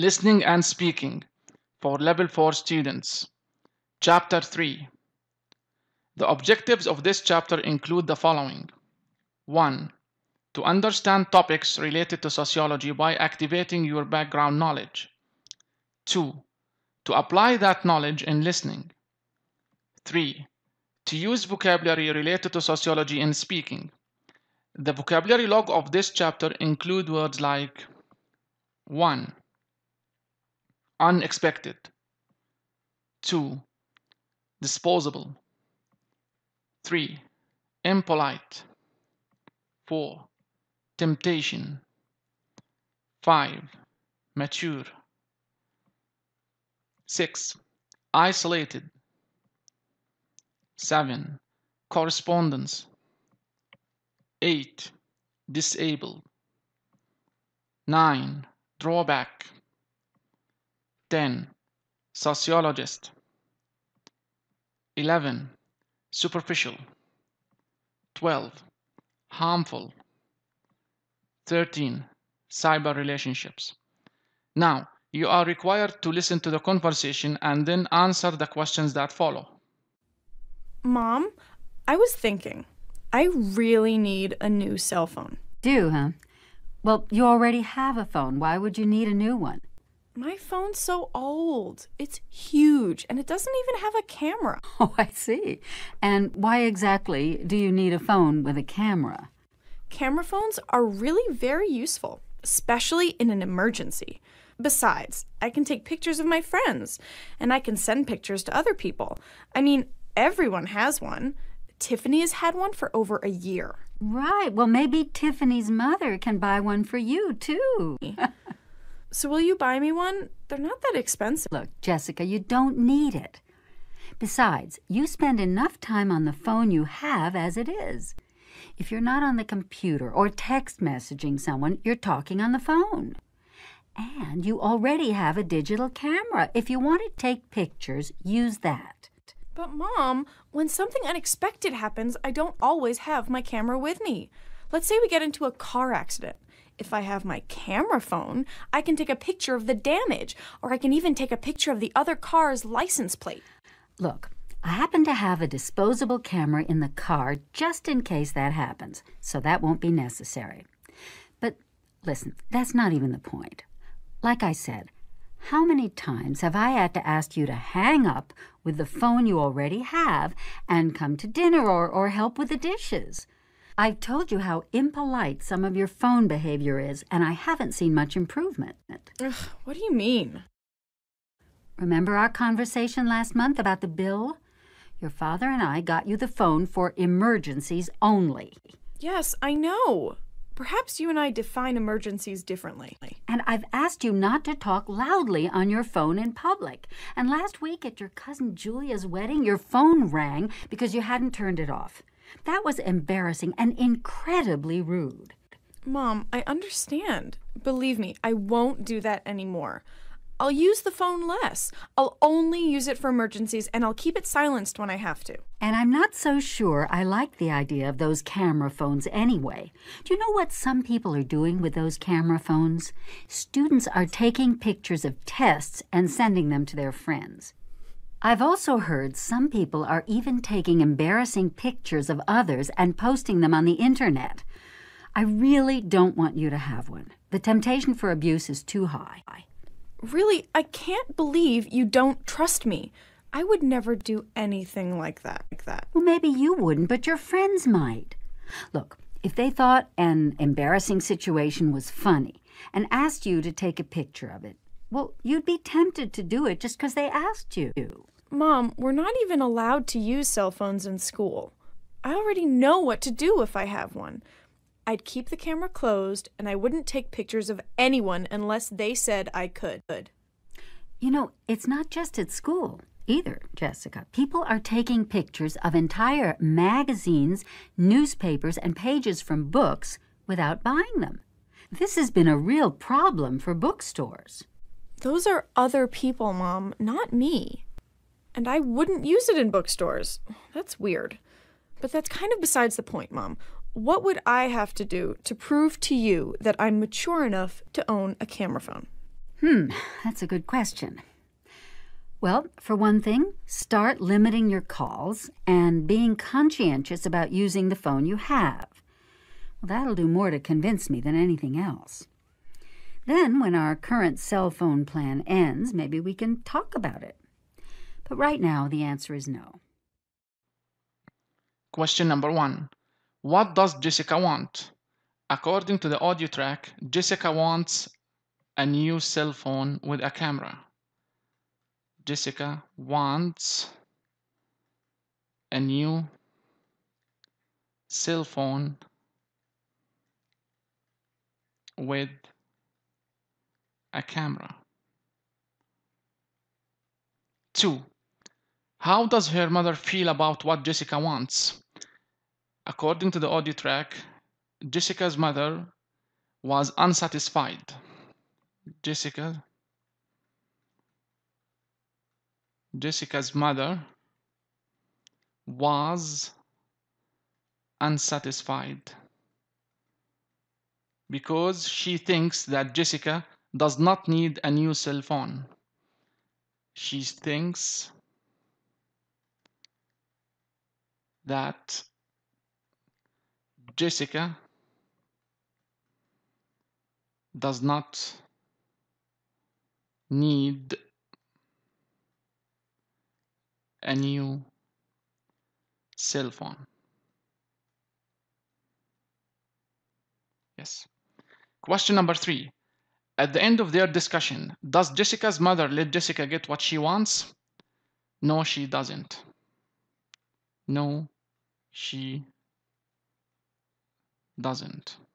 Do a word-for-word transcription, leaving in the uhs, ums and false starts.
Listening and Speaking for Level four students. Chapter three. The objectives of this chapter include the following. one. To understand topics related to sociology by activating your background knowledge. two. To apply that knowledge in listening. three. To use vocabulary related to sociology in speaking. The vocabulary log of this chapter includes words like one. Unexpected. two. Disposable. three. Impolite. four. Temptation. five. Mature. six. Isolated. seven. Correspondence. eight. Disabled. nine. Drawback. ten. Sociologist. eleven. Superficial. twelve. Harmful. thirteen. Cyber relationships. Now, you are required to listen to the conversation and then answer the questions that follow. Mom, I was thinking, I really need a new cell phone. Do, huh? Well, you already have a phone. Why would you need a new one? My phone's so old. It's huge, and it doesn't even have a camera. Oh, I see. And why exactly do you need a phone with a camera? Camera phones are really very useful, especially in an emergency. Besides, I can take pictures of my friends, and I can send pictures to other people. I mean, everyone has one. Tiffany has had one for over a year. Right. Well, maybe Tiffany's mother can buy one for you, too. So will you buy me one? They're not that expensive. Look, Jessica, you don't need it. Besides, you spend enough time on the phone you have as it is. If you're not on the computer or text messaging someone, you're talking on the phone. And you already have a digital camera. If you want to take pictures, use that. But, Mom, when something unexpected happens, I don't always have my camera with me. Let's say we get into a car accident. If I have my camera phone, I can take a picture of the damage, or I can even take a picture of the other car's license plate. Look, I happen to have a disposable camera in the car just in case that happens, so that won't be necessary. But listen, that's not even the point. Like I said, how many times have I had to ask you to hang up with the phone you already have and come to dinner or, or help with the dishes? I've told you how impolite some of your phone behavior is, and I haven't seen much improvement. Ugh, what do you mean? Remember our conversation last month about the bill? Your father and I got you the phone for emergencies only. Yes, I know. Perhaps you and I define emergencies differently. And I've asked you not to talk loudly on your phone in public. And last week at your cousin Julia's wedding, your phone rang because you hadn't turned it off. That was embarrassing and incredibly rude. Mom, I understand. Believe me, I won't do that anymore. I'll use the phone less. I'll only use it for emergencies, and I'll keep it silenced when I have to. And I'm not so sure I like the idea of those camera phones anyway. Do you know what some people are doing with those camera phones? Students are taking pictures of tests and sending them to their friends. I've also heard some people are even taking embarrassing pictures of others and posting them on the internet. I really don't want you to have one. The temptation for abuse is too high. Really, I can't believe you don't trust me. I would never do anything like that. Like that. Well, maybe you wouldn't, but your friends might. Look, if they thought an embarrassing situation was funny and asked you to take a picture of it, well, you'd be tempted to do it just because they asked you. Mom, we're not even allowed to use cell phones in school. I already know what to do if I have one. I'd keep the camera closed, and I wouldn't take pictures of anyone unless they said I could. You know, it's not just at school either, Jessica. People are taking pictures of entire magazines, newspapers, and pages from books without buying them. This has been a real problem for bookstores. Those are other people, Mom, not me. And I wouldn't use it in bookstores. That's weird. But that's kind of besides the point, Mom. What would I have to do to prove to you that I'm mature enough to own a camera phone? Hmm, that's a good question. Well, for one thing, start limiting your calls and being conscientious about using the phone you have. Well, that'll do more to convince me than anything else. Then, when our current cell phone plan ends, maybe we can talk about it. But right now, the answer is no. Question number one. What does Jessica want? According to the audio track, Jessica wants a new cell phone with a camera. Jessica wants a new cell phone with a camera. Two. How does her mother feel about what Jessica wants? According to the audio track, Jessica's mother was unsatisfied. Jessica Jessica's mother was unsatisfied because she thinks that Jessica does not need a new cell phone. She thinks that Jessica does not need a new cell phone. Yes. Question number three. At the end of their discussion, does Jessica's mother let Jessica get what she wants? No, she doesn't. No, she doesn't.